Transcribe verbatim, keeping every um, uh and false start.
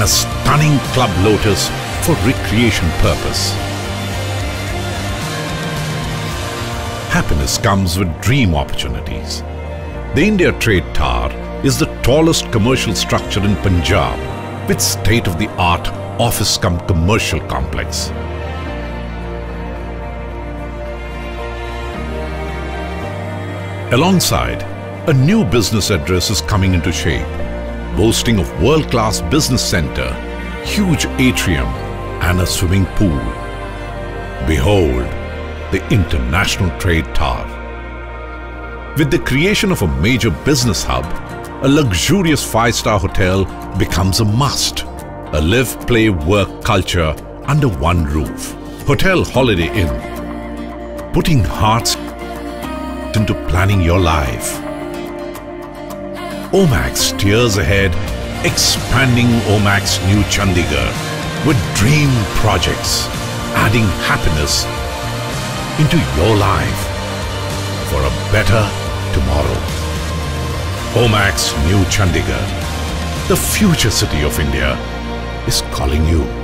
and a stunning club lotus for recreation purpose. Happiness comes with dream opportunities. The India Trade Tower is the tallest commercial structure in Punjab with state-of-the-art office cum commercial complex. Alongside, a new business address is coming into shape, boasting of world-class business center, huge atrium and a swimming pool. Behold, the International Trade Tower. With the creation of a major business hub, a luxurious five-star hotel becomes a must. A live, play, work culture under one roof. Hotel Holiday Inn. Putting hearts into planning your life. Omaxe steers ahead, expanding Omaxe New Chandigarh with dream projects, adding happiness into your life for a better tomorrow. Omaxe New Chandigarh, the future city of India, is calling you.